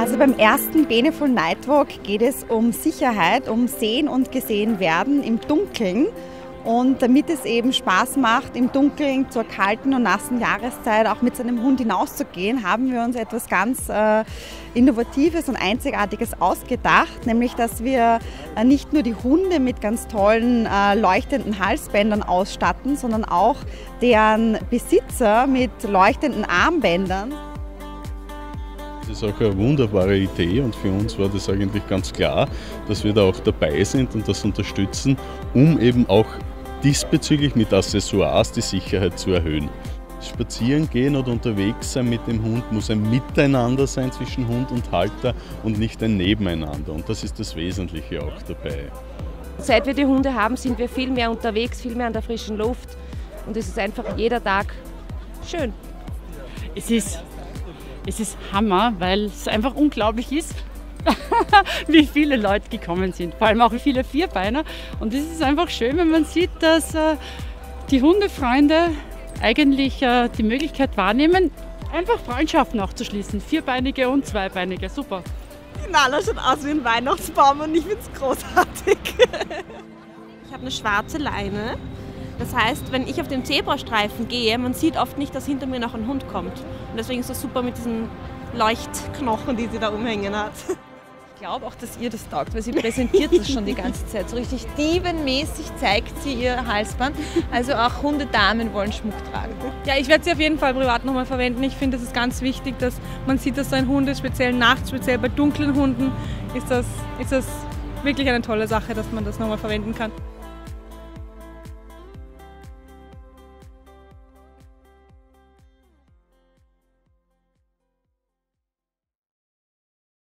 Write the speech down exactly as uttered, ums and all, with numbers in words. Also beim ersten Beneful Nightwalk geht es um Sicherheit, um Sehen und Gesehenwerden im Dunkeln. Und damit es eben Spaß macht, im Dunkeln zur kalten und nassen Jahreszeit auch mit seinem Hund hinauszugehen, haben wir uns etwas ganz äh, Innovatives und Einzigartiges ausgedacht, nämlich dass wir äh, nicht nur die Hunde mit ganz tollen äh, leuchtenden Halsbändern ausstatten, sondern auch deren Besitzer mit leuchtenden Armbändern. Das ist auch eine wunderbare Idee und für uns war das eigentlich ganz klar, dass wir da auch dabei sind und das unterstützen, um eben auch diesbezüglich mit Accessoires die Sicherheit zu erhöhen. Spazieren gehen oder unterwegs sein mit dem Hund muss ein Miteinander sein zwischen Hund und Halter und nicht ein Nebeneinander, und das ist das Wesentliche auch dabei. Seit wir die Hunde haben, sind wir viel mehr unterwegs, viel mehr an der frischen Luft, und es ist einfach jeder Tag schön. Es ist Es ist Hammer, weil es einfach unglaublich ist, wie viele Leute gekommen sind, vor allem auch wie viele Vierbeiner. Und es ist einfach schön, wenn man sieht, dass äh, die Hundefreunde eigentlich äh, die Möglichkeit wahrnehmen, einfach Freundschaften auch zu schließen. Vierbeinige und Zweibeinige, super. Die Nala schaut aus wie ein Weihnachtsbaum und ich finde es großartig. Ich habe eine schwarze Leine. Das heißt, wenn ich auf dem Zebrastreifen gehe, man sieht oft nicht, dass hinter mir noch ein Hund kommt. Und deswegen ist das super mit diesen Leuchtknochen, die sie da umhängen hat. Ich glaube auch, dass ihr das taugt, weil sie präsentiert das schon die ganze Zeit. So richtig diebenmäßig zeigt sie ihr Halsband. Also auch Hundedamen wollen Schmuck tragen. Ja, ich werde sie auf jeden Fall privat nochmal verwenden. Ich finde, es ist ganz wichtig, dass man sieht, dass so ein Hund ist, speziell nachts, speziell bei dunklen Hunden, ist das, ist das wirklich eine tolle Sache, dass man das nochmal verwenden kann.